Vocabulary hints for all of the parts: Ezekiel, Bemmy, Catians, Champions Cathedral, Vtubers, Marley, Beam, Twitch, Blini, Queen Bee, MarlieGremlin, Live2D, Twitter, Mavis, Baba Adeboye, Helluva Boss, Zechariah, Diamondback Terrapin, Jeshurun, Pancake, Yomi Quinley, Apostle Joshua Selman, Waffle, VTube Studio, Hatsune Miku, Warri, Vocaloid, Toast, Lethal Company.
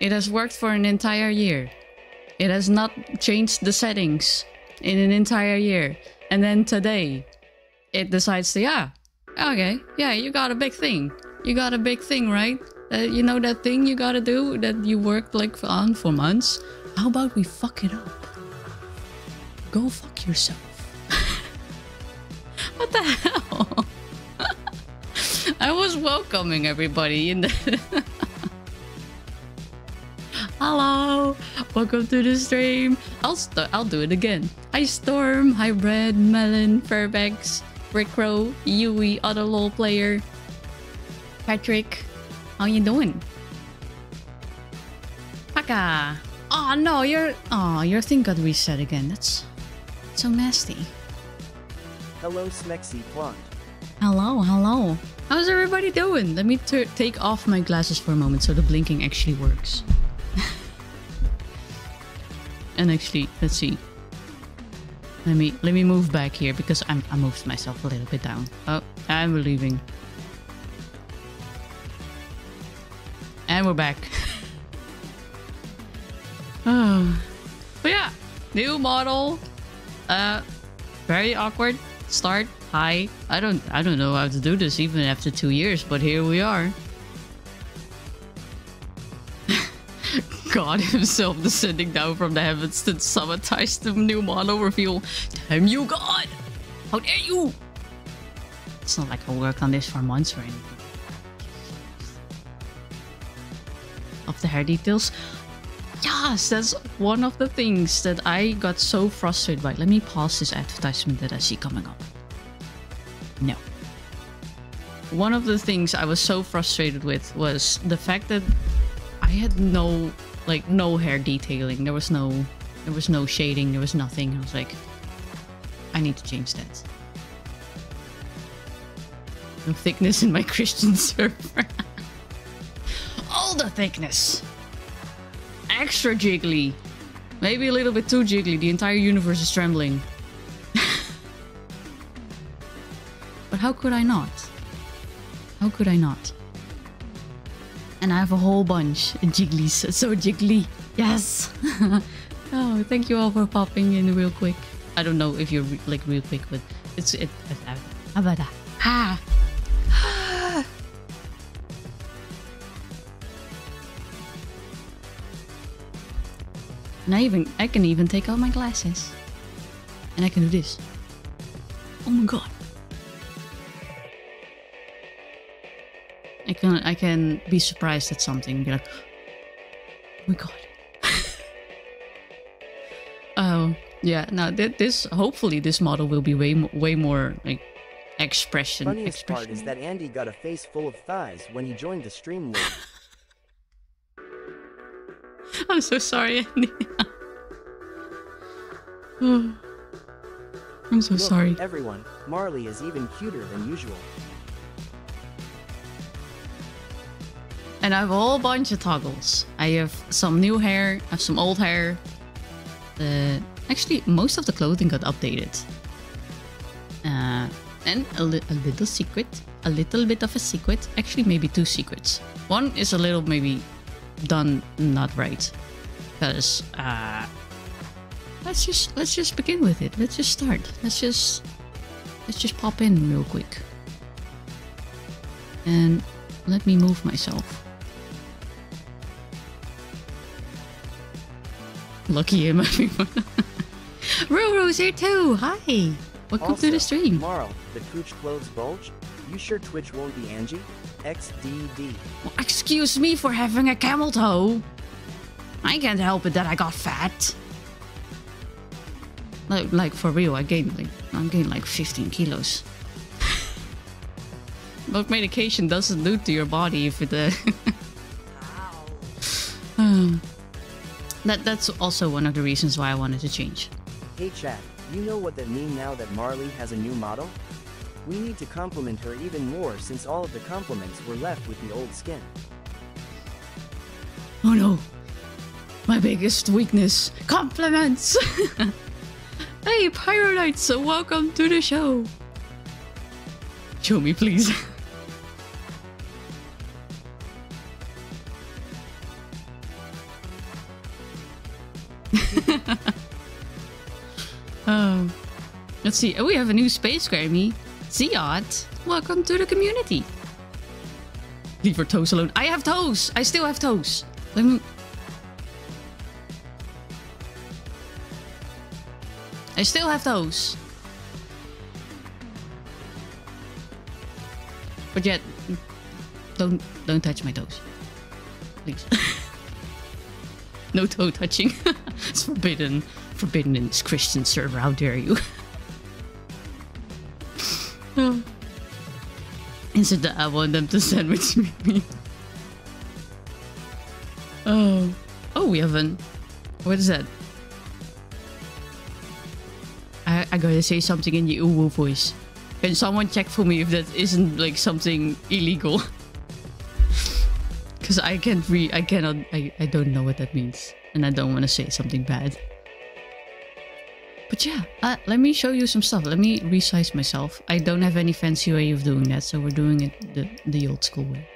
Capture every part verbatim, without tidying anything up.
It has worked for an entire year. It has not changed the settings in an entire year. And then today, it decides to, yeah, okay, yeah, you got a big thing. You got a big thing, right? Uh, you know that thing you gotta do that you worked like on for months? How about we fuck it up? Go fuck yourself. What the hell? I was welcoming everybody in the... Hello, welcome to the stream. I'll st I'll do it again. Hi Storm, hi Bread, Melon, Fairbanks, Rickrow, Yui, other LOL player, Patrick. How you doing? Paka. Oh no, your oh your thing got reset again. That's so nasty. Hello, Smexy Blonde. Hello, hello. How's everybody doing? Let me t take off my glasses for a moment so the blinking actually works. And actually, let's see. Let me let me move back here because I'm I moved myself a little bit down. Oh, I'm leaving. And we're back. Oh, but yeah, new model. Uh, very awkward start. Hi, I don't I don't know how to do this even after two years, but here we are. God himself descending down from the heavens to sabotage the new model reveal. Damn you, God! How dare you! It's not like I worked on this for months or anything. Of the hair details. Yes, that's one of the things that I got so frustrated by. Let me pause this advertisement that I see coming up. No. One of the things I was so frustrated with was the fact that I had no, like, no hair detailing. There was no, there was no shading. There was nothing. I was like, I need to change that. No thickness in my Christian server. All the thickness. Extra jiggly. Maybe a little bit too jiggly. The entire universe is trembling. But how could I not? How could I not? And I have a whole bunch of jigglies. So jiggly. Yes. Oh, thank you all for popping in real quick. I don't know if you're re like real quick, but it's it. How about that? Ha. And I even I can even take out my glasses, and I can do this. Oh my god. I can I can be surprised at something and be like, oh my god. Oh yeah, now th this hopefully this model will be way way more like expression. The funniest expression. Part is that Andy got a face full of thighs when he joined the stream. I'm so sorry, Andy. Oh. I'm so Look, sorry. Everyone, Marley is even cuter than usual. And I have a whole bunch of toggles. I have some new hair, I have some old hair. Uh, actually, most of the clothing got updated. Uh, and a, li a little secret, a little bit of a secret. Actually, maybe two secrets. One is a little maybe done not right. Because uh, let's just let's just begin with it. Let's just start. Let's just let's just pop in real quick. And let me move myself. Lucky him, everyone. Ruru's here too. Hi. Welcome also, to the stream. Tomorrow, the cooch clothes bulge. You sure Twitch won't be Angie? X D D. Well, excuse me for having a camel toe. I can't help it that I got fat. Like, like for real, I gained like I gained like fifteen kilos. What medication doesn't do to your body if it? Uh... um. That that's also one of the reasons why I wanted to change. Hey chat, you know what that means now that Marley has a new model? We need to compliment her even more since all of the compliments were left with the old skin. Oh no. My biggest weakness. Compliments! Hey, Pyronites, welcome to the show! Show me, please. um, let's see. Oh, we have a new space Grammy. Ziot, welcome to the community. Leave her toes alone. I have toes! I still have toes! Let me... I still have toes. But yet, don't don't touch my toes. Please. No toe touching. It's forbidden. Forbidden in this Christian server, how dare you? Oh. Is it that I want them to sandwich me? Oh. Oh, we haven't. What is that? I, I gotta say something in the uwu voice. Can someone check for me if that isn't like something illegal? Because I can't re- I cannot- I, I don't know what that means. And I don't want to say something bad. But yeah, uh, let me show you some stuff. Let me resize myself. I don't have any fancy way of doing that, so we're doing it the, the old school way.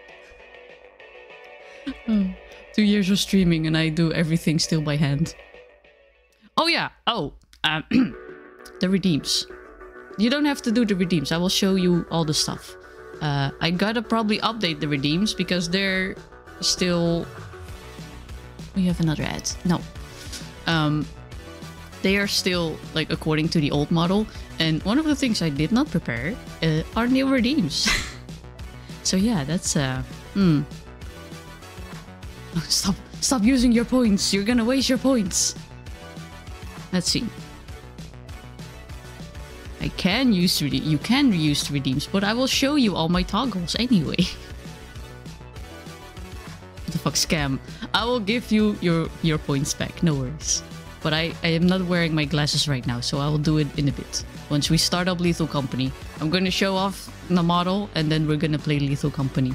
Oh, two years of streaming and I do everything still by hand. Oh yeah! Oh! Um, the redeems. You don't have to do the redeems. I will show you all the stuff. Uh, I gotta probably update the redeems because they're still... We have another ad. No. Um, they are still, like, according to the old model. And one of the things I did not prepare uh, are new redeems. So yeah, that's... Uh, hmm. Oh, stop. Stop using your points. You're gonna waste your points. Let's see. I can use redeems, you can reuse redeems, but I will show you all my toggles anyway. What the fuck, scam? I will give you your, your points back, no worries. But I, I am not wearing my glasses right now, so I will do it in a bit. Once we start up Lethal Company, I'm gonna show off the model and then we're gonna play Lethal Company.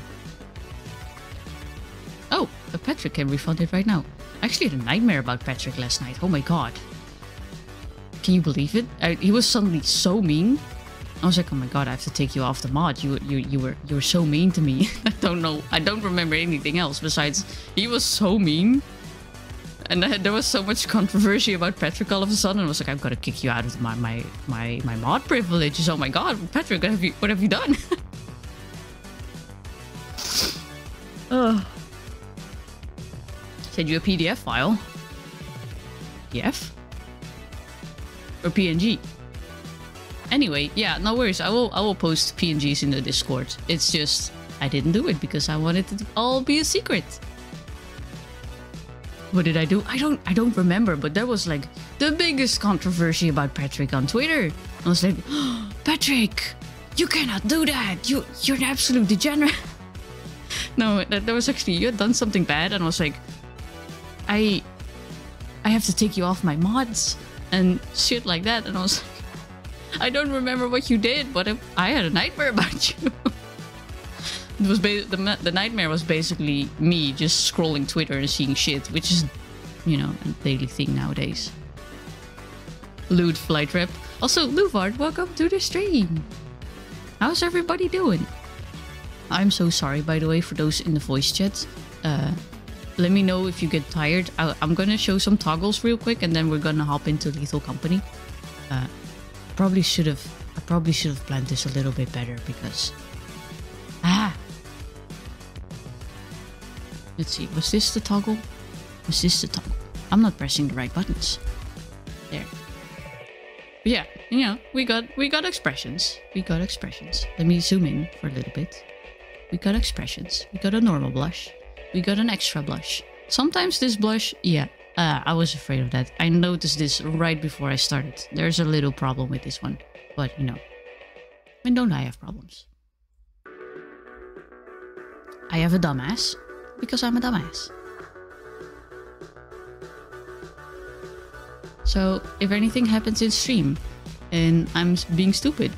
Oh, Patrick can refund it right now. I actually had a nightmare about Patrick last night, oh my god. Can you believe it? I, he was suddenly so mean. I was like, oh my god, I have to take you off the mod. You you you were you were so mean to me. I don't know. I don't remember anything else besides he was so mean. And I, there was so much controversy about Patrick all of a sudden. I was like, I've got to kick you out of my my my, my mod privileges. Oh my god, Patrick, what have you what have you done? Oh. Send you a P D F file. P D F? Or P N G. Anyway, yeah, no worries. I will I will post P N Gs in the Discord. It's just I didn't do it because I wanted it to all be a secret. What did I do? I don't I don't remember, but there was like the biggest controversy about Patrick on Twitter. I was like, oh, Patrick, you cannot do that. You you're an absolute degenerate. No, that, that was actually you had done something bad, and I was like, I I have to take you off my mods. And shit like that, and I was like, I don't remember what you did, but I had a nightmare about you. It was ba the, the nightmare was basically me just scrolling Twitter and seeing shit, which is, you know, a daily thing nowadays. Lude Flight Rep. Also, Luvard, welcome to the stream. How's everybody doing? I'm so sorry, by the way, for those in the voice chat. Uh... Let me know if you get tired. I, I'm gonna show some toggles real quick, and then we're gonna hop into Lethal Company. Uh, probably should have. I probably should have planned this a little bit better because. Ah. Let's see. Was this the toggle? Was this the toggle? I'm not pressing the right buttons. There. But yeah. You know, we got we got expressions. We got expressions. Let me zoom in for a little bit. We got expressions. We got a normal blush. We got an extra blush. Sometimes this blush... Yeah, uh, I was afraid of that. I noticed this right before I started. There's a little problem with this one. But, you know. When don't I have problems? I have a dumbass. Because I'm a dumbass. So, if anything happens in stream... And I'm being stupid...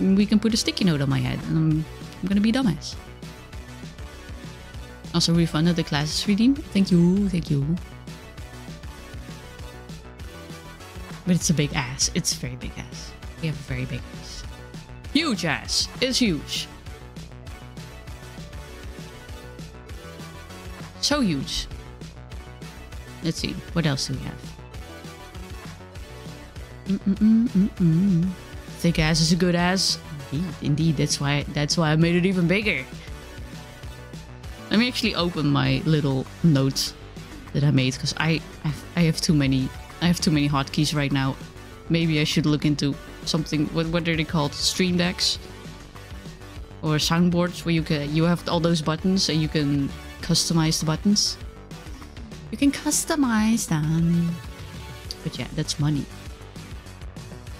We can put a sticky note on my head. And I'm, I'm gonna be dumbass. Also refunded the classes redeem. Thank you, thank you. But it's a big ass. It's a very big ass. We have a very big ass. Huge ass. It's huge. So huge. Let's see. What else do we have? Mm-mm-mm-mm-mm. Thick ass is a good ass. Indeed, indeed. That's why, that's why I made it even bigger. Let me actually open my little notes that I made, because I, I I have too many I have too many hotkeys right now. Maybe I should look into something. What what are they called? Stream decks or soundboards where you can you have all those buttons and you can customize the buttons. You can customize them. But yeah, that's money.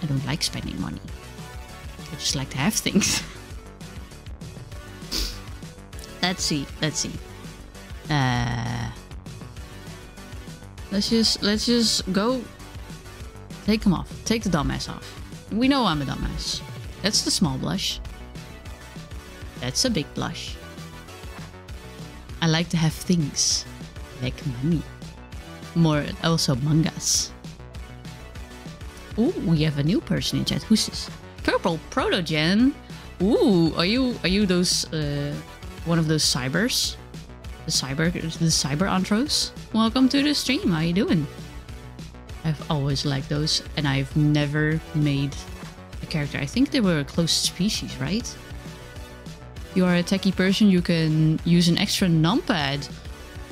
I don't like spending money. I just like to have things. Let's see. Let's see. Uh, let's just let's just go. Take them off. Take the dumbass off. We know I'm a dumbass. That's the small blush. That's a big blush. I like to have things, like money, more also mangas. Ooh, we have a new person in chat. Who's this? Purple Protogen. Ooh, are you are you those? Uh, One of those cybers, the cyber, the cyber antros. Welcome to the stream. How you doing? I've always liked those, and I've never made a character. I think they were a close species, right? You are a techie person. You can use an extra numpad,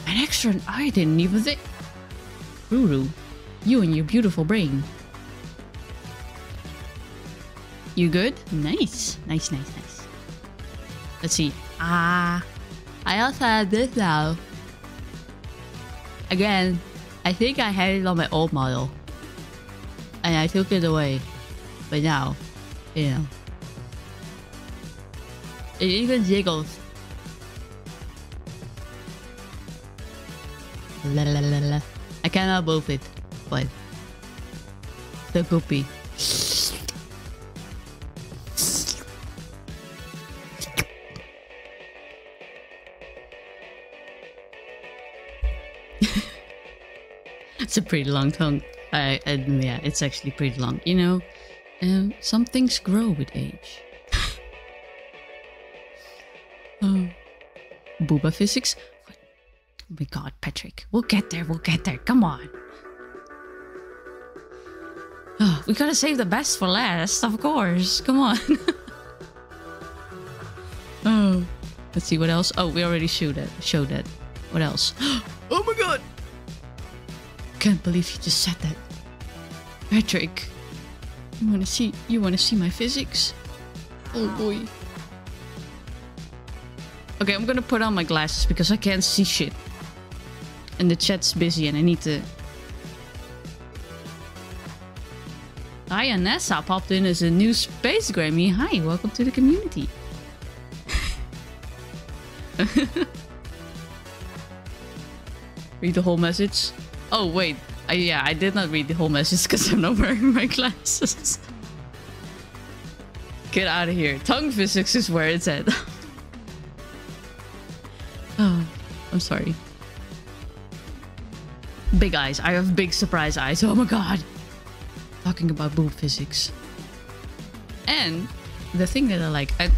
an extra. I didn't even think. Ruru, you and your beautiful brain. You good? Nice, nice, nice, nice. Let's see. Ah, I also have this now. Again, I think I had it on my old model. And I took it away. But now, you know. It even jiggles. La la la la. I cannot move it, but the goopy. It's a pretty long tongue. I, I, yeah, it's actually pretty long. You know, um, some things grow with age. Oh, booba physics. What? Oh my God, Patrick. We'll get there. We'll get there. Come on. Oh, we gotta save the best for last, of course. Come on. Oh, let's see what else. Oh, we already showed that. Showed that. What else? Oh my God. Can't believe you just said that, Patrick. You wanna see? You wanna see my physics? Oh boy. Okay, I'm gonna put on my glasses because I can't see shit. And the chat's busy, and I need to. Hi, Anessa popped in as a new space Grammy. Hi, welcome to the community. Read the whole message. Oh, wait. I, yeah, I did not read the whole message because I'm not wearing my glasses. Get out of here. Tongue physics is where it's at. Oh, I'm sorry. Big eyes. I have big surprise eyes. Oh my God. Talking about boob physics. And the thing that I like, I,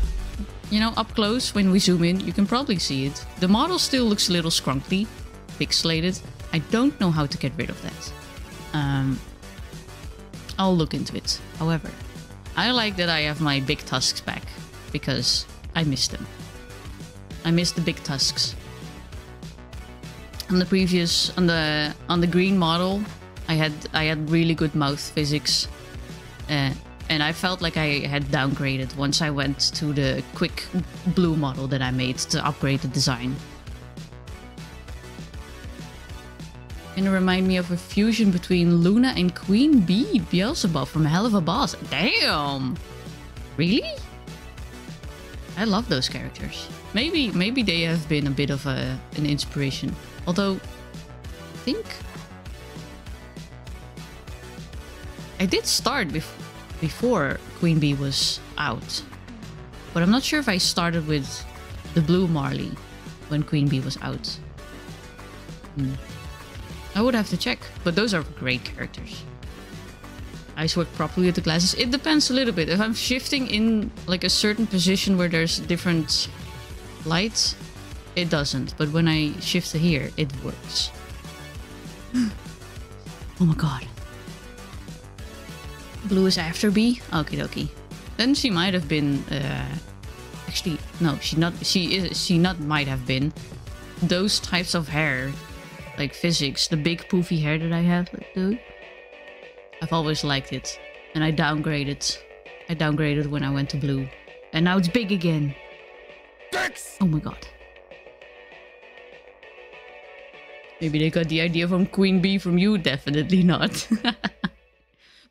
you know, up close when we zoom in, you can probably see it. The model still looks a little scrunkly, pixelated. I don't know how to get rid of that. Um, I'll look into it. However, I like that I have my big tusks back because I miss them. I miss the big tusks. On the previous, on the on the green model, I had I had really good mouth physics, uh, and I felt like I had downgraded once I went to the quick blue model that I made to upgrade the design. And it remind me of a fusion between Luna and Queen Bee, Beelzebub from Helluva Boss. Damn! Really? I love those characters. Maybe maybe they have been a bit of a, an inspiration. Although, I think... I did start bef before Queen Bee was out. But I'm not sure if I started with the Blue Marley when Queen Bee was out. Hmm. I would have to check, but those are great characters. ice work properly with the glasses? It depends a little bit. If I'm shifting in like a certain position where there's different lights, it doesn't. But when I shift to here, it works. Oh my god. Blue is after B? Okie dokie. Then she might have been... Uh, actually, no, she not. She is. She not might have been. Those types of hair, like physics, the big poofy hair that I have, like, dude. I've always liked it, and I downgraded. I downgraded when I went to blue, and now it's big again. Dicks! Oh my god. Maybe they got the idea from Queen Bee from you. Definitely not.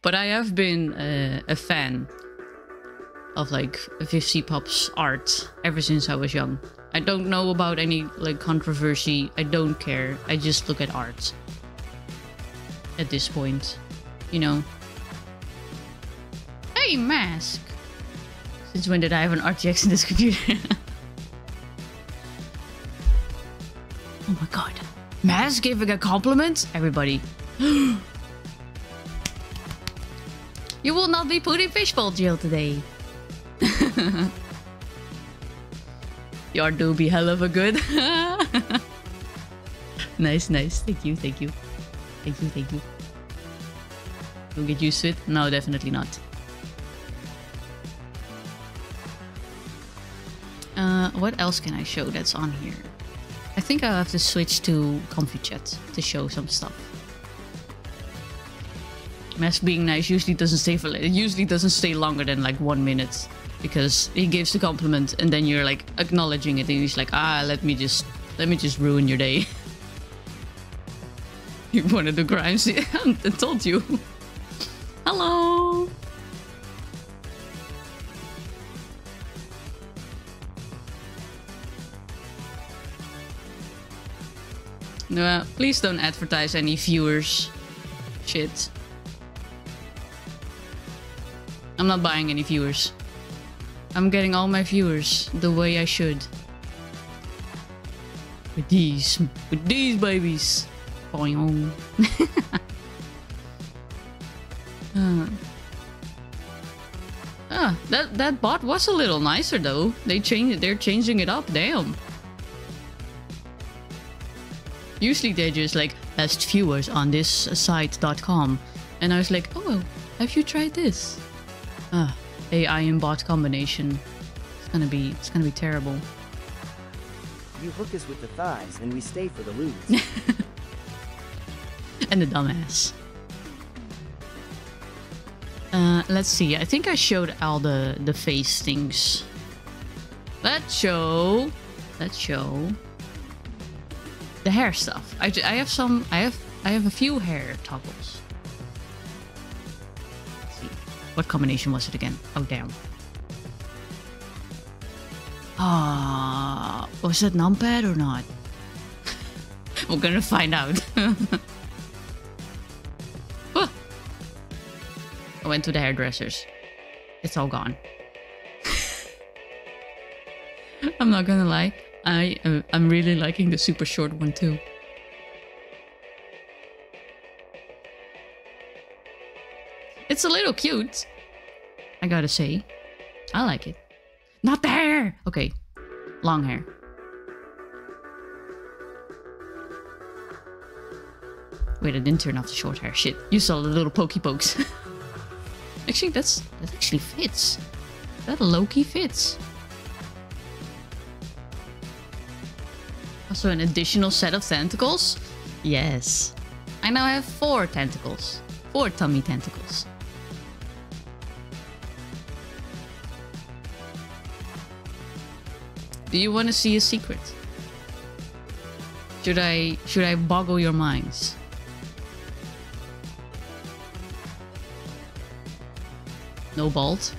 But I have been uh, a fan of like fifty Pop's art ever since I was young. I don't know about any like controversy. I don't care. I just look at art at this point, you know. Hey, mask! Since when did I have an R T X in this computer? Oh my god. Mask giving a compliment? Everybody. You will not be put in fishbowl jail today. Your doobie hell of a good. Nice, nice. Thank you, thank you. Thank you, thank you. Don't get used to it? No, definitely not. Uh, what else can I show that's on here? I think I'll have to switch to ComfyChat to show some stuff. Mask being nice usually doesn't stay for it usually doesn't stay longer than like one minute because he gives the compliment and then you're like acknowledging it and he's like, ah, let me just let me just ruin your day. You one of the grimes. I told you. Hello. No, uh, please don't advertise any viewers. Shit. I'm not buying any viewers. I'm getting all my viewers the way I should. With these, with these babies. Boing. uh. Ah, that that bot was a little nicer though. They changed. They're changing it up. Damn. Usually they're just like best viewers on this site dot com, and I was like, oh, have you tried this? Ah, A I and bot combination. It's gonna be, it's gonna be terrible. You hook us with the thighs and we stay for the lose. And the dumbass. Uh, let's see. I think I showed all the, the face things. Let's show. Let's show. The hair stuff. I, I have some, I have, I have a few hair toggles. What combination was it again? Oh, damn. Ah, uh, was that numpad or not? We're gonna find out. Oh. I went to the hairdressers. It's all gone. I'm not gonna lie. I, uh, I'm really liking the super short one too. It's a little cute, I gotta say. I like it. Not the hair! Okay, long hair. Wait, I didn't turn off the short hair. Shit, you saw the little pokey pokes. Actually, that's that actually fits. That low-key fits. Also, an additional set of tentacles? Yes. I now have four tentacles. Four tummy tentacles. Do you want to see a secret? Should I should I boggle your minds? No bald?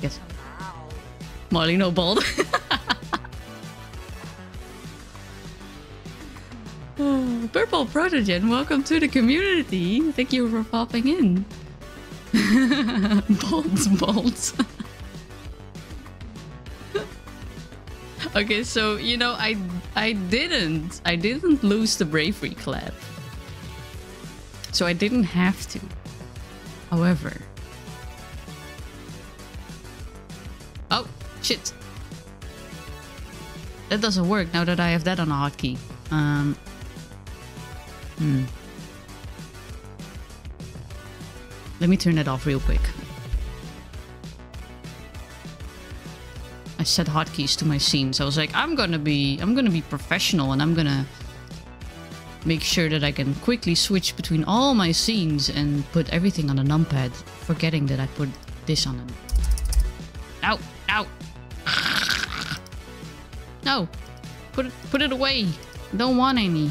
Yes. Molly, no bald. Oh, Purple Protogen, welcome to the community. Thank you for popping in. Bald, bald. Okay, so you know, I I didn't I didn't lose the bravery clap. so I didn't have to. However... Oh, shit. That doesn't work now that I have that on a hotkey. Um... Hmm. Let me turn that off real quick. I set hotkeys to my scenes. I was like, I'm gonna be, I'm gonna be professional, and I'm gonna make sure that I can quickly switch between all my scenes and put everything on a numpad, forgetting that I put this on them. Ow! Ow! No! Put it, put it away! I don't want any.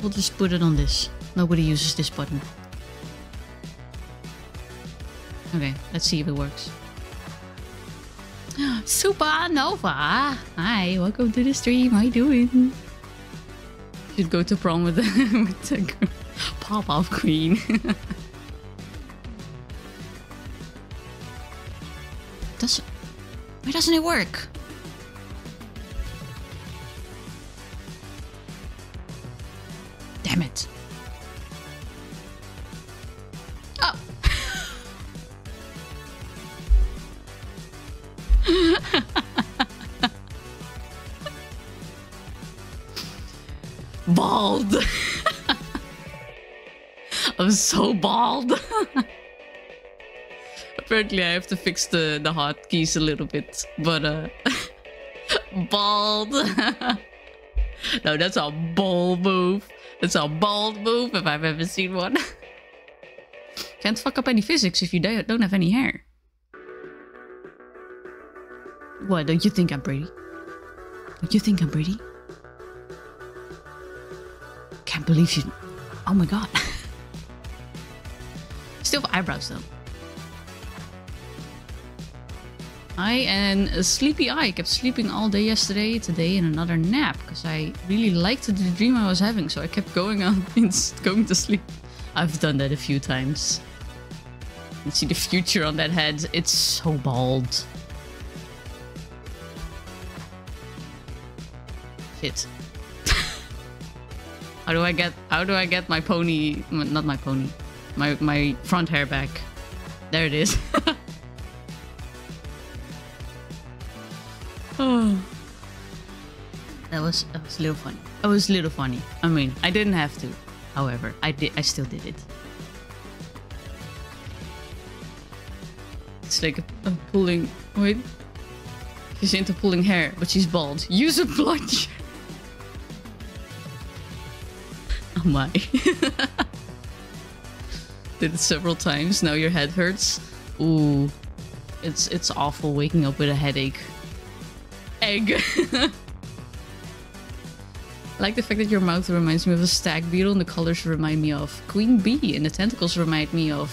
We'll just put it on this. Nobody uses this button. Okay, let's see if it works. Supernova! Hi, welcome to the stream. How you doing? Should go to prom with the, with the pop-off queen. Doesn't, why doesn't it work? Damn it. Oh. Bald. I'm so bald. Apparently I have to fix the, the hotkeys a little bit, but uh bald. No, that's a bold move. It's a bold move if I've ever seen one. Can't fuck up any physics if you don't have any hair. What, don't you think I'm pretty? Don't you think I'm pretty? Can't believe you... Oh my god. Still have eyebrows though. I and Sleepy Eye kept sleeping all day yesterday, today, and another nap because I really liked the dream I was having, so I kept going on and going to sleep. I've done that a few times. You can see the future on that head. It's so bald. Shit. How do I get? How do I get my pony? Not my pony. My my front hair back. There it is. Oh, that was that was a little funny. It was a little funny. I mean, I didn't have to. However, I did. I still did it. It's like a, a pulling. Wait, she's into pulling hair, but she's bald. Use a plunger. Oh my! Did it several times. Now your head hurts. Ooh, it's it's awful waking up with a headache. Egg. I like the fact that your mouth reminds me of a stag beetle and the colors remind me of Queen Bee and the tentacles remind me of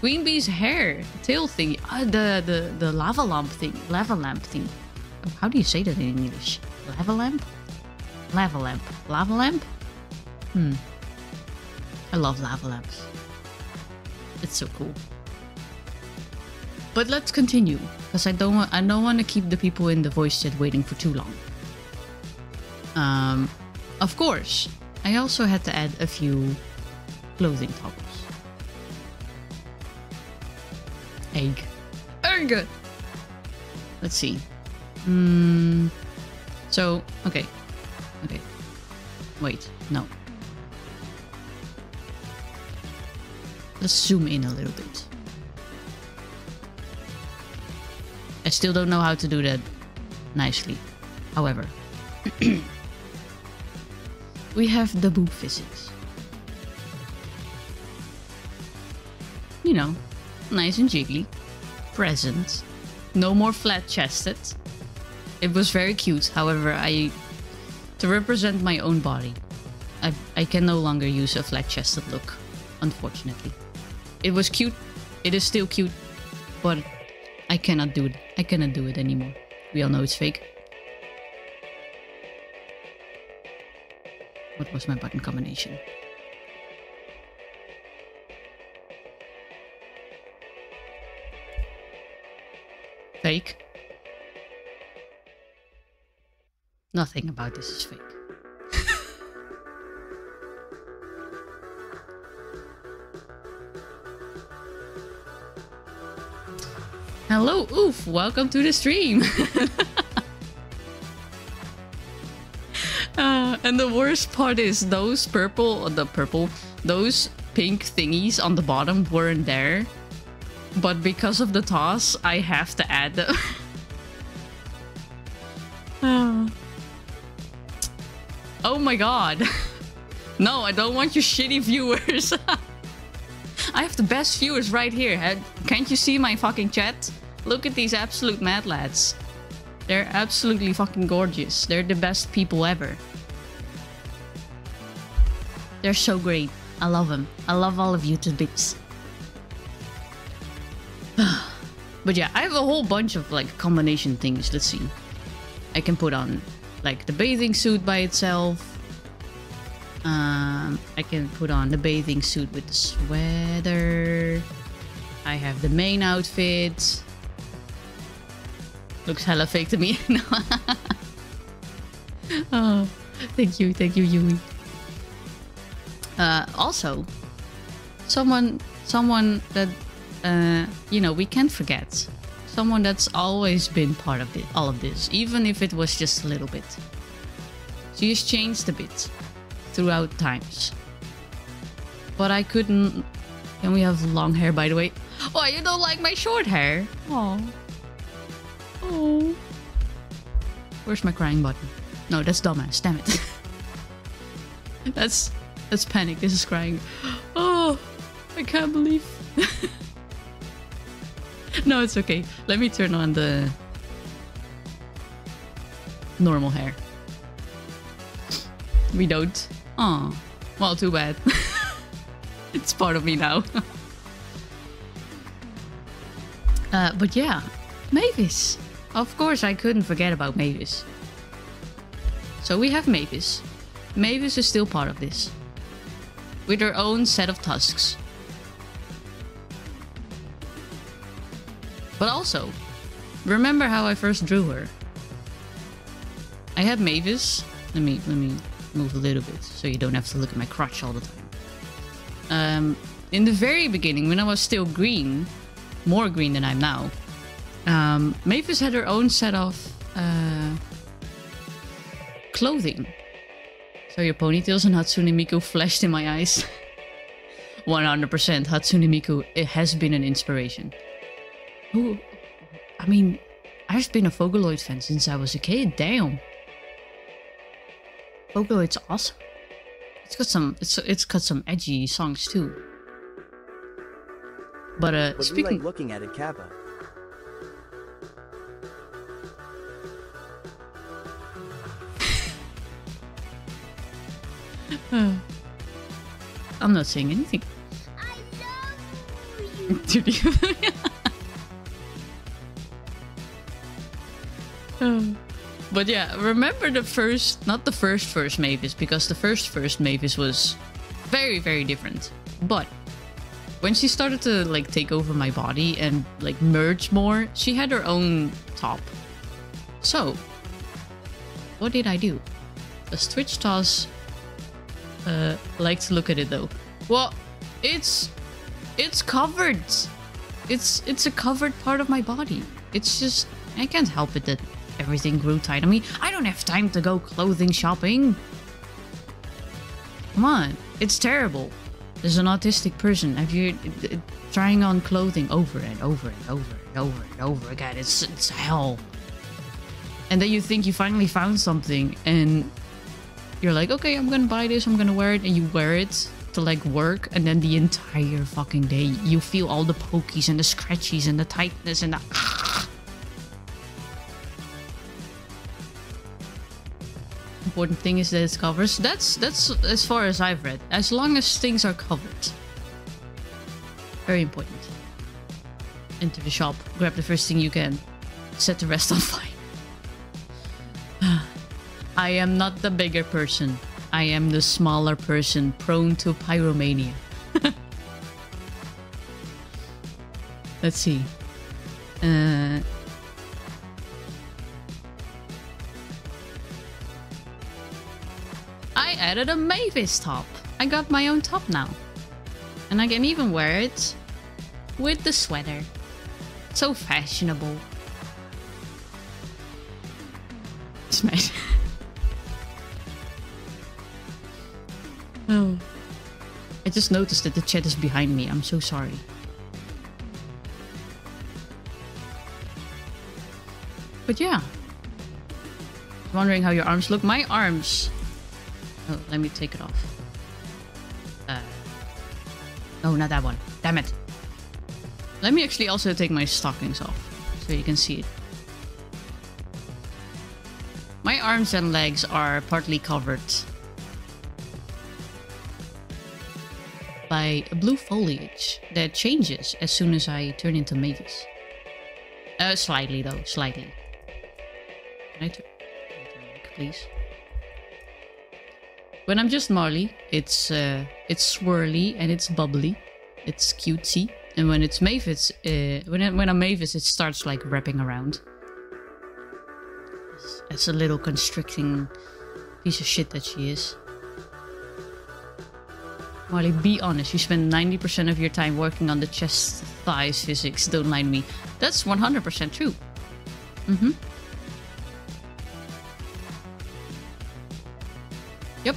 Queen Bee's hair, tail thing, uh, the, the, the lava lamp thing, lava lamp thing. How do you say that in English? Lava lamp? Lava lamp. Lava lamp? Hmm. I love lava lamps. It's so cool. But let's continue, because I don't want I don't want to keep the people in the voice chat waiting for too long. Um, of course, I also had to add a few clothing toggles. Egg, egg. Let's see. Hmm. So okay, okay. Wait, no. Let's zoom in a little bit. I still don't know how to do that nicely. However, we have the boob physics. You know, nice and jiggly, present, no more flat-chested. It was very cute. However, I, to represent my own body, I, I can no longer use a flat-chested look, unfortunately. It was cute. It is still cute, but I cannot do it. I cannot do it anymore. We all know it's fake. What was my button combination? Fake. Nothing about this is fake. Hello, Oof. Welcome to the stream. uh, and the worst part is those purple, the purple, those pink thingies on the bottom weren't there. But because of the toss, I have to add them. uh. Oh my god. No, I don't want your shitty viewers. I have the best viewers right here. Can't you see my fucking chat? Look at these absolute mad lads. They're absolutely fucking gorgeous. They're the best people ever. They're so great. I love them. I love all of you to bits. But yeah, I have a whole bunch of like combination things. Let's see. I can put on like the bathing suit by itself. Um, I can put on the bathing suit with the sweater. I have the main outfit. Looks hella fake to me. Oh, thank you, thank you, Yumi. Uh, also, someone, someone that, uh, you know, we can't forget. Someone that's always been part of it, all of this, even if it was just a little bit. She's changed a bit throughout times, but I couldn't. Can we have long hair, by the way? Oh, you don't like my short hair? Oh, oh. Where's my crying button? No, that's dumbass. Damn it. that's that's panic. This is crying. Oh, I can't believe. No, it's okay. Let me turn on the normal hair. We don't. Oh, well, too bad. It's part of me now. uh, but yeah, Mavis. Of course, I couldn't forget about Mavis. So we have Mavis. Mavis is still part of this. With her own set of tusks. But also, remember how I first drew her. I had Mavis. Let me, let me move a little bit so you don't have to look at my crotch all the time. Um, in the very beginning, when I was still green, more green than I'm now, um, Mavis had her own set of uh, clothing. So your ponytails and Hatsune Miku flashed in my eyes. one hundred percent Hatsune Miku, it has been an inspiration. Who? I mean, I've been a Vocaloid fan since I was a kid. Damn. Vocaloid's awesome. It's got some, it's it's got some edgy songs too. But uh, what speaking. You like looking at it, Kappa? uh, I'm not saying anything. I love you. oh. But yeah, remember the first, not the first first Mavis, because the first first Mavis was very, very different. But when she started to like take over my body and like merge more, she had her own top. So what did I do? Does Twitch Toss uh, like to look at it though? Well, it's, it's covered. It's, it's a covered part of my body. It's just, I can't help it that everything grew tight on me. I don't have time to go clothing shopping. Come on. It's terrible. There's an autistic person. Have you uh, trying on clothing over and over and over and over and over again. It's, it's hell. And then you think you finally found something and you're like, okay, I'm gonna buy this. I'm gonna wear it. And you wear it to like work. And then the entire fucking day, you feel all the pokies and the scratchies and the tightness and the... Important thing is that it's covered. That's that's as far as I've read. As long as things are covered, very important. Enter the shop, grab the first thing you can, set the rest on fire. I am not the bigger person. I am the smaller person, prone to pyromania. Let's see. Uh, I added a Mavis top. I got my own top now. And I can even wear it with the sweater. So fashionable. Smash. Oh. I just noticed that the chat is behind me. I'm so sorry. But yeah. Wondering how your arms look. My arms. Oh, let me take it off. Uh, no, not that one. Damn it. Let me actually also take my stockings off so you can see it. My arms and legs are partly covered by blue foliage that changes as soon as I turn into Mavis. Uh, slightly though, slightly. Can I turn back, please? When I'm just Marley, it's uh, it's swirly and it's bubbly, it's cutesy. And when it's Mavis, uh, when it, when I'm Mavis, it starts like wrapping around. It's, it's a little constricting piece of shit that she is. Marley, be honest. You spend ninety percent of your time working on the chest, thighs, physics. Don't mind me. That's one hundred percent true. Mm-hmm. Yep.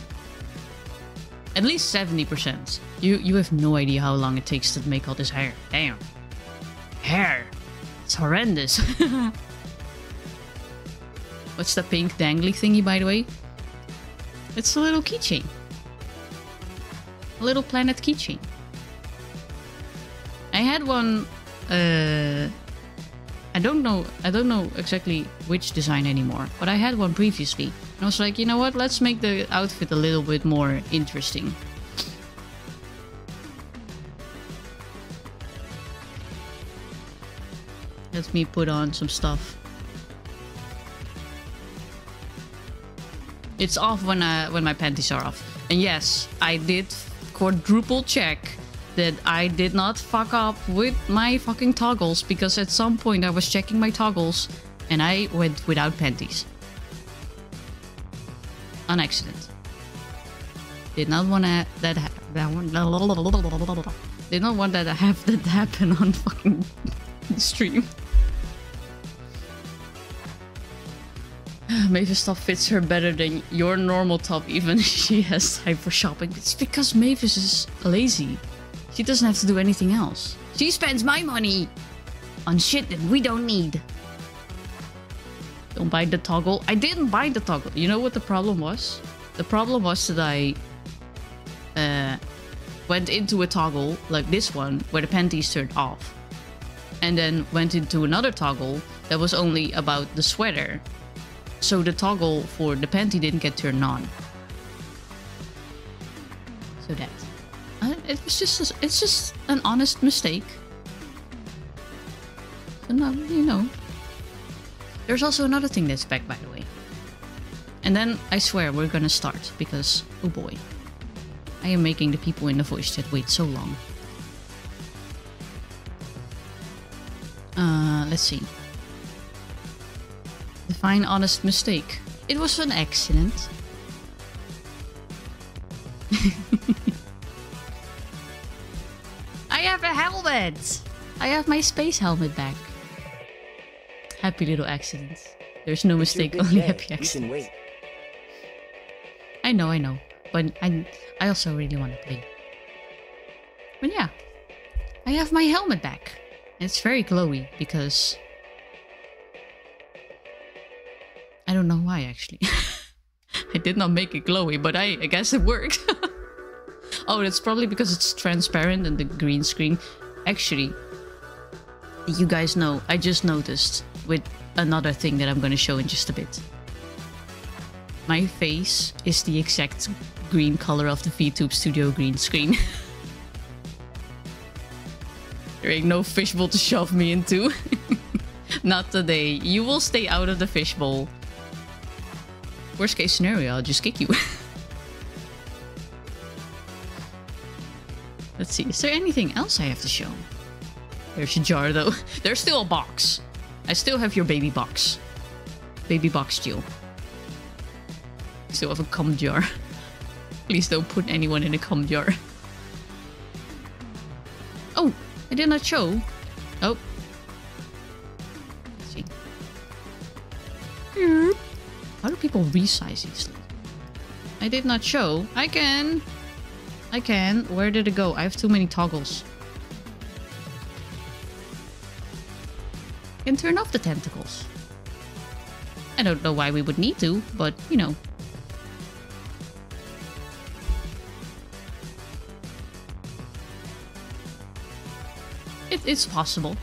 At least seventy percent. You you have no idea how long it takes to make all this hair. Damn. Hair. It's horrendous. What's the pink dangly thingy, by the way? It's a little keychain. A little planet keychain. I had one. Uh, I don't know. I don't know exactly which design anymore. But I had one previously. And I was like, you know what? Let's make the outfit a little bit more interesting. Let me put on some stuff. It's off when uh, when my panties are off. And yes, I did quadruple check that I did not fuck up with my fucking toggles, because at some point I was checking my toggles and I went without panties. An accident. Did not want that that did not want that to have that happen on fucking stream. Mavis top fits her better than your normal top, even if she has time for shopping. It's because Mavis is lazy. She doesn't have to do anything else. She spends my money on shit that we don't need. Don't buy the toggle. I didn't buy the toggle. You know what the problem was? The problem was that I uh, went into a toggle like this one where the panties turned off, and then went into another toggle that was only about the sweater. So the toggle for the panty didn't get turned on. So that uh, it was just a, it's just an honest mistake. So now you know. There's also another thing that's back, by the way. And then, I swear, we're gonna start, because, oh boy. I am making the people in the voice chat wait so long. Uh, let's see. Define honest mistake. It was an accident. I have a helmet! I have my space helmet back. Happy little accidents. There's no mistake, only happy accidents. I know, I know. But I, I also really want to play. But yeah. I have my helmet back. And it's very glowy, because... I don't know why, actually. I did not make it glowy, but I, I guess it worked. Oh, that's probably because it's transparent and the green screen. Actually, you guys know, I just noticed with another thing that I'm going to show in just a bit. My face is the exact green color of the VTube Studio green screen. There ain't no fishbowl to shove me into. Not today. You will stay out of the fishbowl. Worst case scenario, I'll just kick you. Let's see, is there anything else I have to show? There's a jar, though. There's still a box. I still have your baby box. Baby box, Jill. Still have a cum jar. Please don't put anyone in a com jar. Oh, I did not show. Oh. Let's see. How do people resize easily? I did not show. I can. I can. Where did it go? I have too many toggles. I can turn off the tentacles. I don't know why we would need to, but you know. It, it's possible.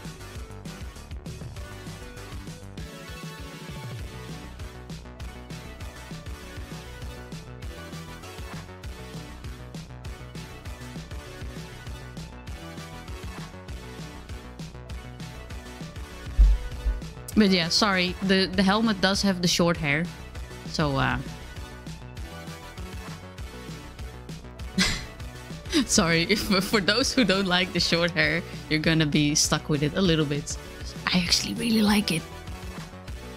But yeah, sorry, the, the helmet does have the short hair, so, uh... sorry, if, for those who don't like the short hair, you're gonna be stuck with it a little bit. I actually really like it.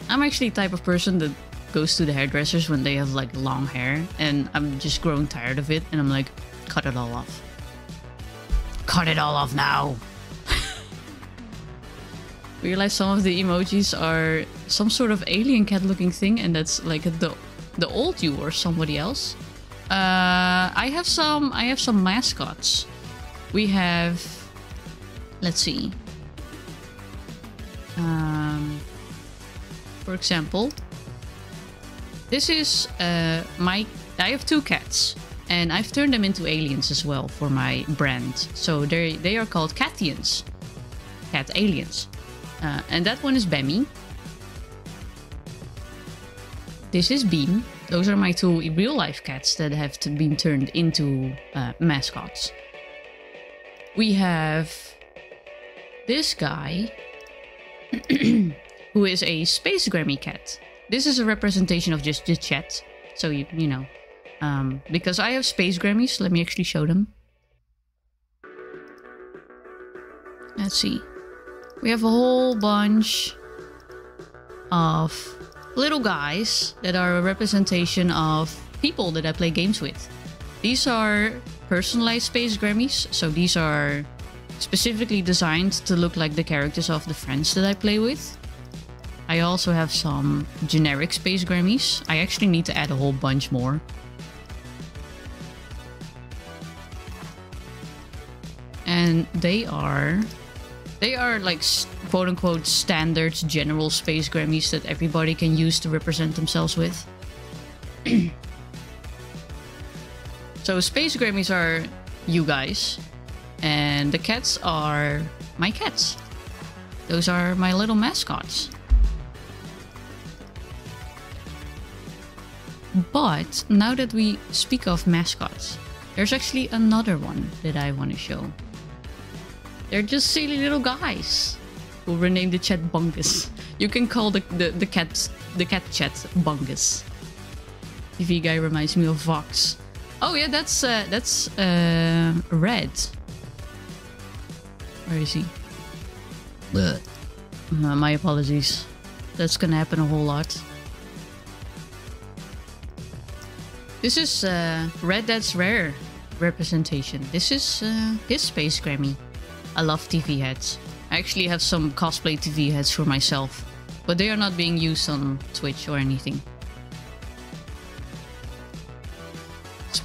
I'm actually the type of person that goes to the hairdressers when they have, like, long hair, and I'm just growing tired of it, and I'm like, cut it all off. Cut it all off now! I realize some of the emojis are some sort of alien cat looking thing, and that's like the the old you or somebody else. Uh, I have some I have some mascots. We have, let's see. Um, for example, this is uh, my I have two cats, and I've turned them into aliens as well for my brand. So they they are called Catians, cat aliens. Uh, and that one is Bemmy. This is Beam. Those are my two real-life cats that have to been turned into uh, mascots. We have this guy, who is a space Grammy cat. This is a representation of just the chat, so you you know, um, because I have space Grammys. Let me actually show them. Let's see. We have a whole bunch of little guys that are a representation of people that I play games with. These are personalized space Grammys, so these are specifically designed to look like the characters of the friends that I play with. I also have some generic space Grammys. I actually need to add a whole bunch more. And they are... They are like quote-unquote standard general space Grammys that everybody can use to represent themselves with. So space Grammys are you guys, and the cats are my cats. Those are my little mascots. But now that we speak of mascots, there's actually another one that I want to show. They're just silly little guys. We'll rename the chat Bungus. You can call the, the, the cat the cat chat Bungus. T V guy reminds me of Vox. Oh yeah, that's uh, that's uh, Red. Where is he? Uh, my apologies. That's gonna happen a whole lot. This is uh, Red That's Rare representation. This is uh, his space Grammy. I love T V heads. I actually have some cosplay T V heads for myself, but they are not being used on Twitch or anything.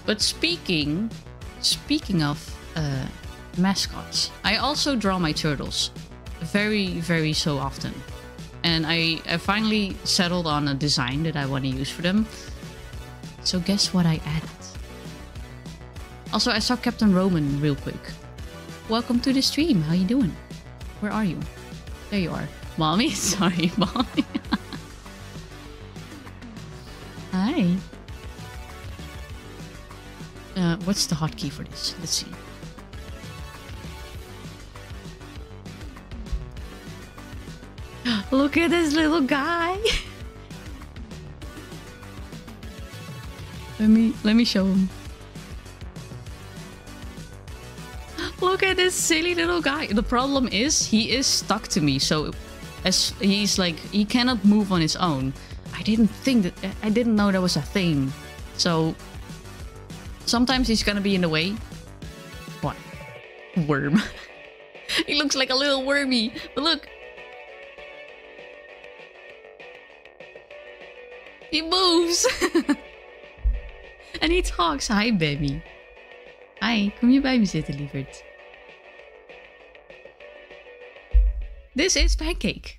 But speaking, speaking of uh, mascots, I also draw my turtles very, very so often. And I, I finally settled on a design that I want to use for them. So guess what I added? Also, I saw Captain Roman real quick. Welcome to the stream. How you doing? Where are you? There you are. Mommy? Sorry, mommy. Hi. Uh, what's the hotkey for this? Let's see. Look at this little guy. Let me let me show him. Look at this silly little guy. The problem is he is stuck to me, so as he's like he cannot move on his own. I didn't think that I didn't know that was a thing. So Sometimes he's gonna be in the way. What? Worm. He looks like a little wormy, but look! He moves! En hij talks. Hi, Bemmy. Hi, kom je bij me zitten, lieverd? This is Pancake.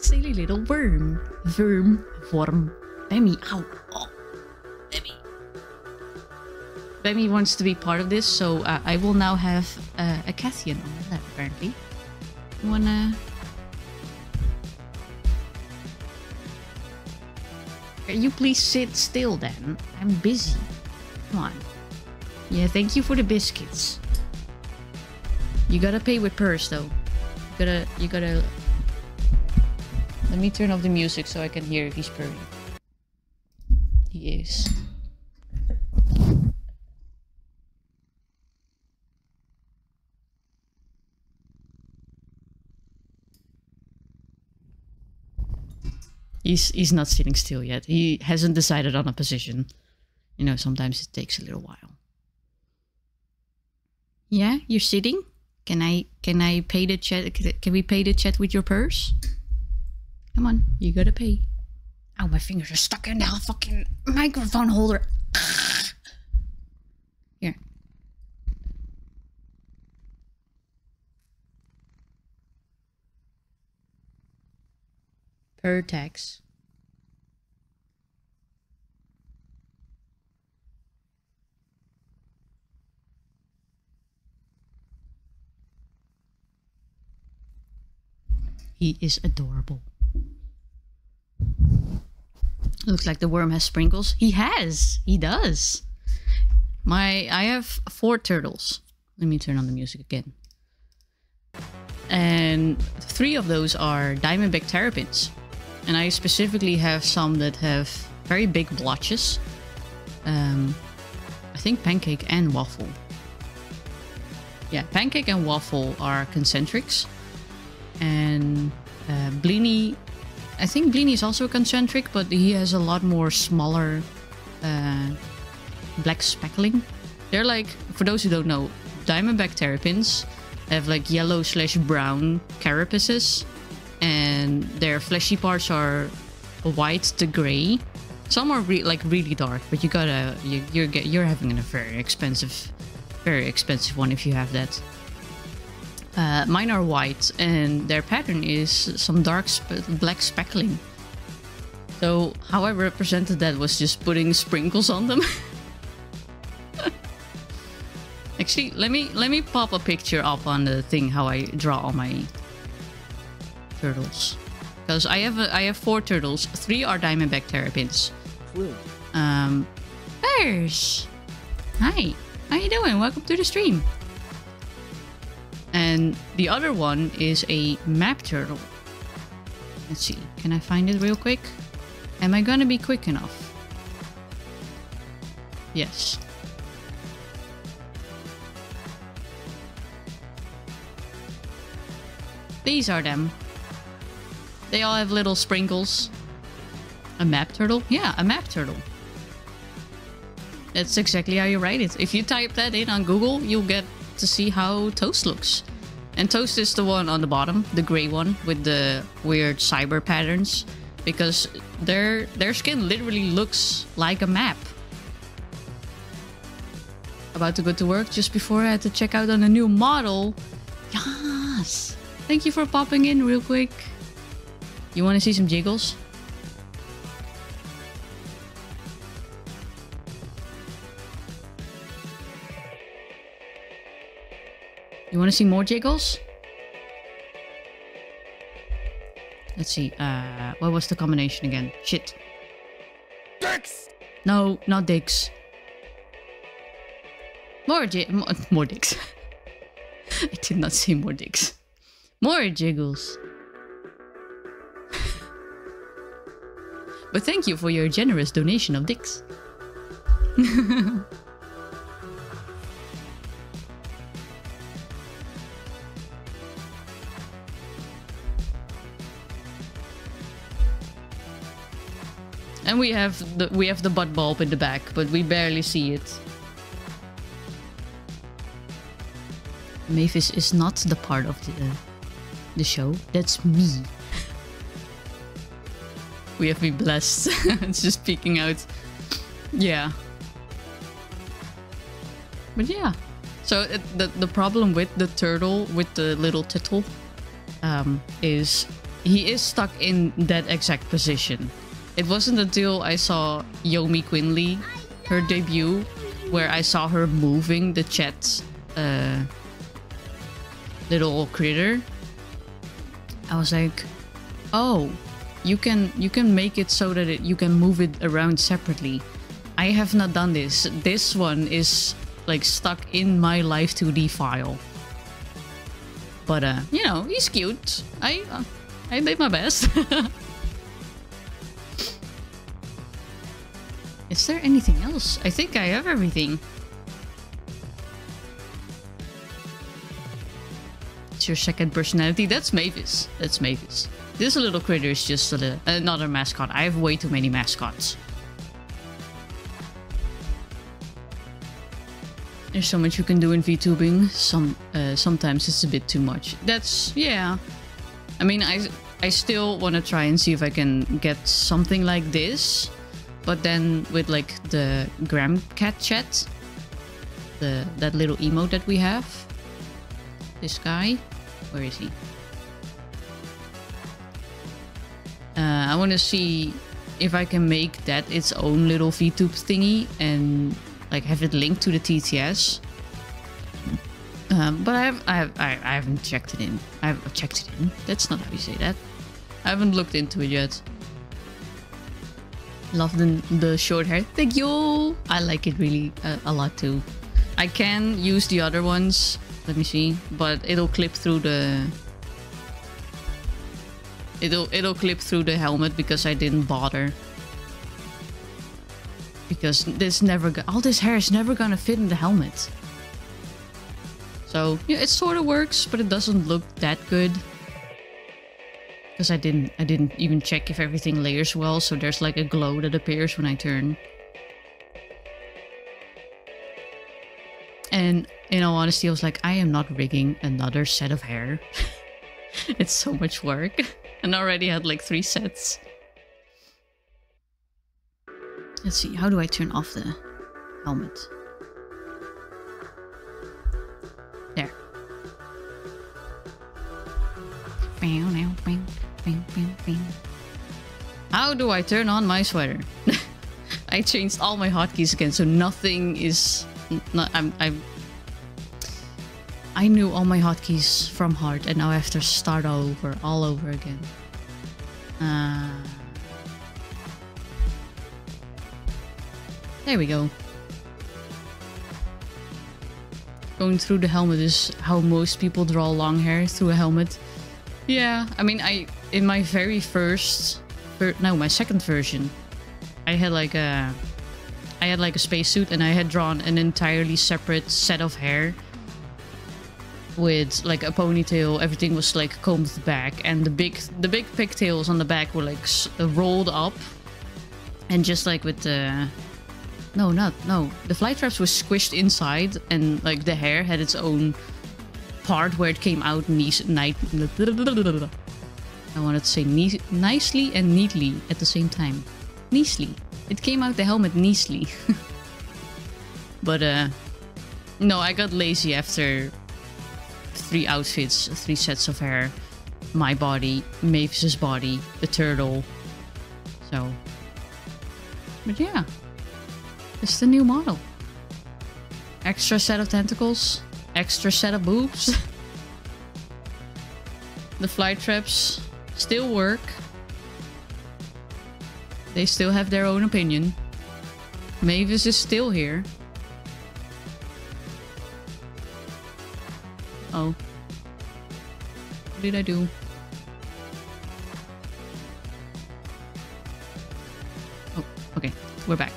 Silly little worm. Worm. Worm. Bemmy, ow. Oh. Bemmy. Bemmy wants to be part of this, so uh, I will now have uh, a Cathian on that, apparently. You wanna... Can you please sit still then? I'm busy. Come on. Yeah, thank you for the biscuits. You gotta pay with purse though. You gotta, you gotta... Let me turn off the music so I can hear if he's purring. He is. He's, he's not sitting still yet. He hasn't decided on a position. You know, sometimes it takes a little while. Yeah, you're sitting? Can I can I pay the chat? Can we pay the chat with your purse? Come on, you gotta pay. Ow, my fingers are stuck in the fucking microphone holder. Here. Per tax. He is adorable. Looks like the worm has sprinkles. He has. He does. My, I have four turtles. Let me turn on the music again. And three of those are Diamondback Terrapins. And I specifically have some that have very big blotches. Um, I think Pancake and Waffle. Yeah, Pancake and Waffle are concentrics. And uh, Blini, I think Blini is also a concentric, but he has a lot more smaller uh, black speckling. They're like, for those who don't know, Diamondback Terrapins have like yellow slash brown carapaces, and their fleshy parts are white to gray. Some are re like really dark, but you gotta you, you're get, you're having a very expensive, very expensive one if you have that. Uh, mine are white, and their pattern is some dark sp black speckling. So how I represented that was just putting sprinkles on them. Actually, let me let me pop a picture up on the thing how I draw all my turtles, because I have a, I have four turtles. Three are Diamondback Terrapins. Cool. Um, Pers, hi, how you doing? Welcome to the stream. And the other one is a map turtle. Let's see, can I find it real quick? Am I gonna be quick enough? Yes. These are them. They all have little sprinkles. A map turtle? Yeah, a map turtle. That's exactly how you write it. If you type that in on Google, you'll get to see how Toast looks. And Toast is the one on the bottom, the gray one with the weird cyber patterns, because their their skin literally looks like a map. About to go to work just before I had to check out on a new model. Yes! Thank you for popping in real quick. You want to see some jiggles? You want to see more jiggles? Let's see. Uh, what was the combination again? Shit. Dicks! No, not dicks. More j- more, more dicks. I did not say more dicks. More jiggles. But thank you for your generous donation of dicks. And we have the we have the butt bulb in the back, but we barely see it. Mavis is not the part of the uh, the show. That's me. We have been blessed. It's just peeking out. Yeah. But yeah. So it, the the problem with the turtle, with the little tittle, um, is he is stuck in that exact position. It wasn't until I saw Yomi Quinley, her debut, where I saw her moving the chat uh, little critter. I was like, oh, you can you can make it so that it, you can move it around separately. I have not done this. This one is like stuck in my Live two D file. But uh, you know, he's cute. I uh, I did my best. Is there anything else? I think I have everything. It's your second personality. That's Mavis. That's Mavis. This little critter is just a little, another mascot. I have way too many mascots. There's so much you can do in VTubing. Some uh, sometimes it's a bit too much. That's yeah. I mean, I I still want to try and see if I can get something like this, but then with like the Gram Cat chat, the that little emote that we have. This guy, where is he? Uh, I want to see if I can make that its own little VTube thingy and like have it linked to the T T S. Um, but I have, I have, I, I haven't checked it in. I've checked it in. That's not how you say that. I haven't looked into it yet. Love the the short hair. Thank you. I like it really uh, a lot too. I can use the other ones. Let me see. But it'll clip through the. It'll it'll clip through the helmet because I didn't bother. Because this never go all this hair is never gonna fit in the helmet. So yeah, it sort of works, but it doesn't look that good. Because I didn't I didn't even check if everything layers well, so there's like a glow that appears when I turn. And in all honesty, I was like, I am not rigging another set of hair. It's so much work. And already had like three sets. Let's see, how do I turn off the helmet? There. How do I turn on my sweater? I changed all my hotkeys again, so nothing is... Not, I'm, I'm, I knew all my hotkeys from heart, and now I have to start all over, all over again. Uh, there we go. Going through the helmet is how most people draw long hair through a helmet. Yeah, I mean, I in my very first, no, my second version, I had like a. I had like a spacesuit, and I had drawn an entirely separate set of hair with like a ponytail. Everything was like combed back, and the big the big pigtails on the back were like s rolled up, and just like with the no not no the fly traps were squished inside, and like the hair had its own part where it came out nice night. I wanted to say ni nicely and neatly at the same time. Nicely. It came out the helmet nicely. But uh no, I got lazy after three outfits, three sets of hair, my body, Mavis's body, the turtle. So but yeah. It's the new model. Extra set of tentacles, extra set of boobs. The fly traps still work. They still have their own opinion. Mavis is still here. Oh. What did I do? Oh, okay. We're back.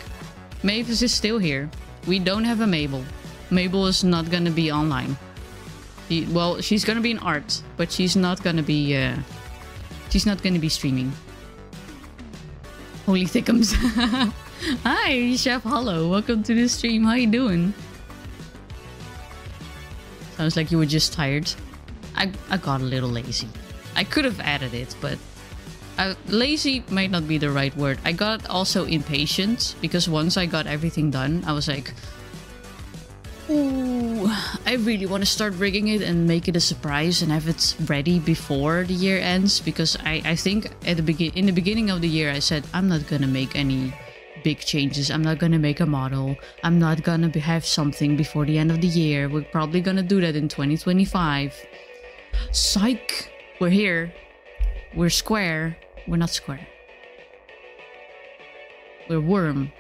Mavis is still here. We don't have a Mabel. Mabel is not gonna be online. She, well, she's gonna be in art, but she's not gonna be... Uh, she's not gonna be streaming. Holy thickums. Hi, Chef Hollow. Welcome to the stream. How you doing? Sounds like you were just tired. I, I got a little lazy. I could have added it, but... I, lazy might not be the right word. I got also impatient, because once I got everything done, I was like... Ooh, I really want to start rigging it and make it a surprise and have it ready before the year ends, because I, I think at the begin in the beginning of the year I said I'm not gonna make any big changes. I'm not gonna make a model. I'm not gonna be have something before the end of the year. We're probably gonna do that in twenty twenty-five. Psych! We're here. We're square. We're not square. We're worm.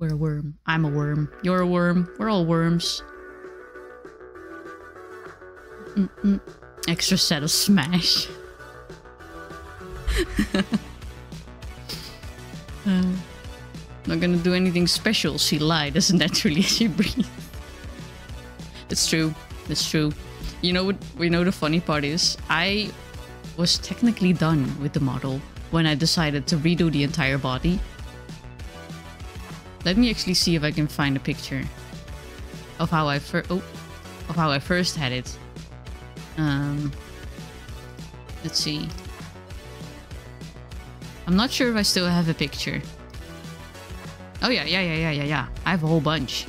We're a worm. I'm a worm. You're a worm. We're all worms. Mm-mm. Extra set of Smash. uh, not gonna do anything special. She lied as naturally as she breathed. That's true. That's true. You know what? You know the funny part is, I was technically done with the model when I decided to redo the entire body. Let me actually see if I can find a picture of how I first oh, of how I first had it. Um, let's see. I'm not sure if I still have a picture. Oh yeah, yeah, yeah, yeah, yeah, yeah. I have a whole bunch.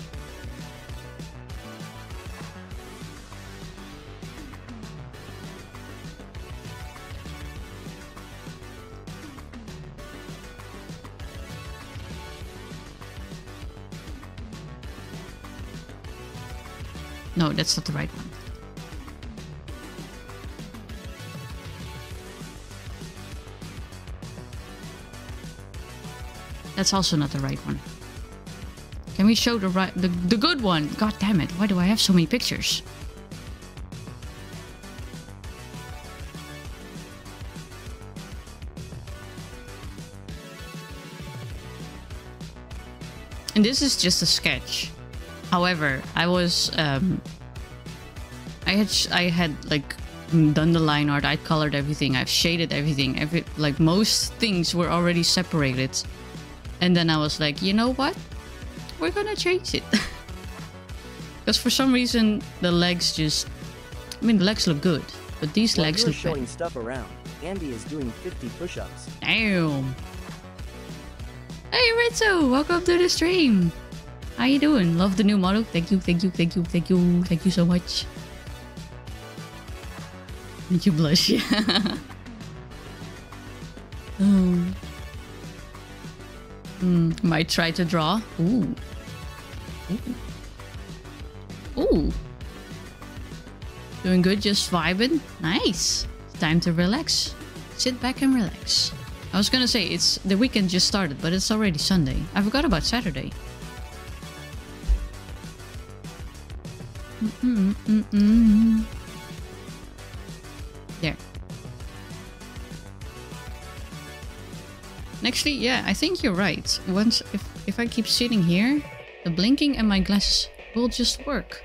No, that's not the right one. That's also not the right one. Can we show the right, the, the good one? God damn it! Why do I have so many pictures? And this is just a sketch. However, I was, um, I had, sh I had like done the line art, I'd colored everything, I've shaded everything, every, like most things were already separated. And then I was like, you know what? We're gonna change it. Because for some reason, the legs just, I mean, the legs look good, but these well, legs look showing bad. Stuff around. Andy is doing fifty push-ups. Damn. Hey, Ritzo, welcome to the stream. How you doing? Love the new model. Thank you, thank you, thank you, thank you, thank you so much. Did you blush? um, mm, might try to draw. Ooh. Ooh. Ooh. Doing good, just vibing. Nice. It's time to relax. Sit back and relax. I was gonna say, it's the weekend just started, but it's already Sunday. I forgot about Saturday. Mm, mm, mm, mm. There. And actually, yeah, I think you're right. Once, if, if I keep sitting here, the blinking and my glasses will just work.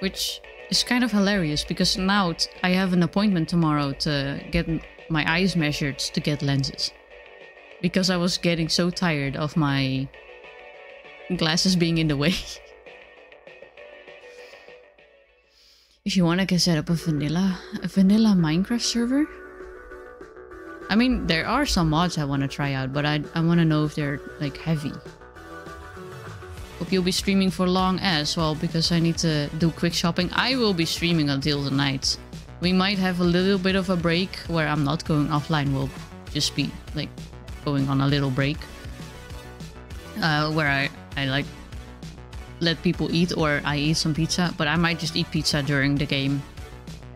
Which is kind of hilarious, because now t I have an appointment tomorrow to get my eyes measured to get lenses. Because I was getting so tired of my glasses being in the way. If you want, I can set up a vanilla, a vanilla Minecraft server. I mean, there are some mods I want to try out, but I, I want to know if they're, like, heavy. Hope you'll be streaming for long as well, because I need to do quick shopping. I will be streaming until the night. We might have a little bit of a break where I'm not going offline. We'll just be, like, going on a little break. Uh, where I, I, like... let people eat, or I eat some pizza, but I might just eat pizza during the game.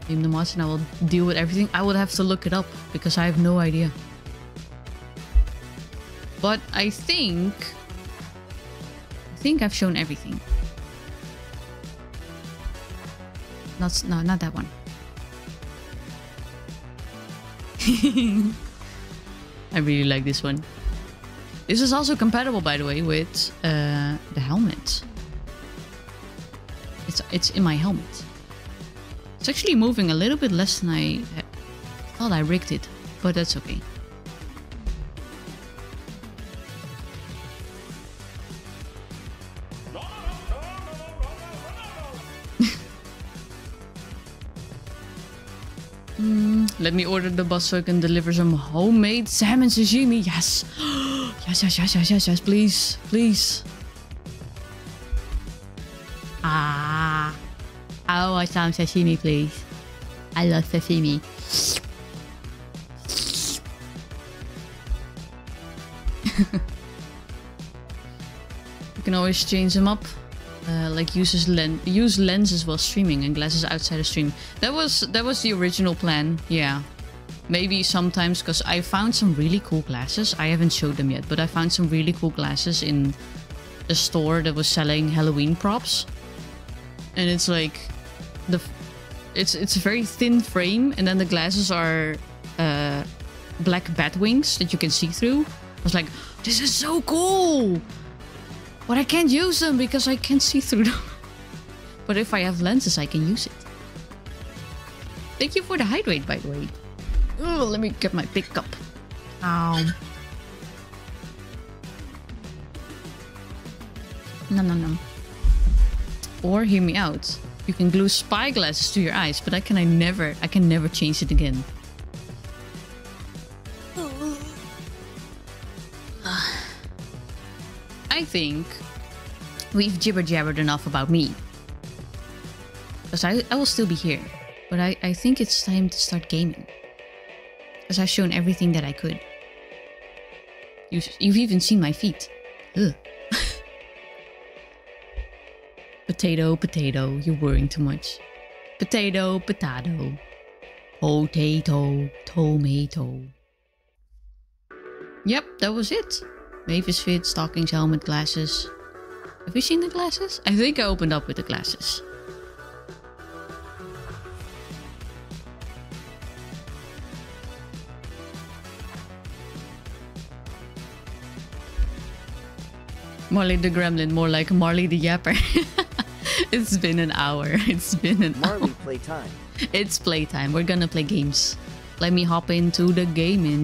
Game the mods, and I will deal with everything. I would have to look it up because I have no idea. But I think, I think I've shown everything. Not no, not that one. I really like this one. This is also compatible, by the way, with uh, the helmet. It's, it's in my helmet. It's actually moving a little bit less than I thought I rigged it. but that's okay. mm, let me order the bus so I can deliver some homemade salmon sashimi. Yes. Yes, yes, yes, yes, yes, yes, please, please. Ah, I want some sashimi, please. I love sashimi. You can always change them up. Uh, like uses len use lenses while streaming and glasses outside of stream. That was that was the original plan. Yeah. Maybe sometimes, because I found some really cool glasses. I haven't showed them yet, but I found some really cool glasses in a store that was selling Halloween props. And it's like the it's it's a very thin frame, and then the glasses are uh, black bat wings that you can see through. I was like, this is so cool, but I can't use them because I can't see through them. But if I have lenses, I can use it. Thank you for the hydrate, by the way. Ooh, let me get my big cup. Ow. Nom nom nom. Or hear me out. You can glue spy glasses to your eyes, but I can I never I can never change it again. I think we've jibber jabbered enough about me. Because I, I will still be here. But I, I think it's time to start gaming. Because I've shown everything that I could. You've, you've even seen my feet. Ugh. Potato, potato, you're worrying too much. Potato, potato. Potato, tomato. Yep, that was it. Mavis fit, stockings, helmet, glasses. Have you seen the glasses? I think I opened up with the glasses. Marley the Gremlin, more like Marley the Yapper. It's been an hour. It's been an Marley hour. Marley playtime. It's playtime. We're gonna play games. Let me hop into the gaming.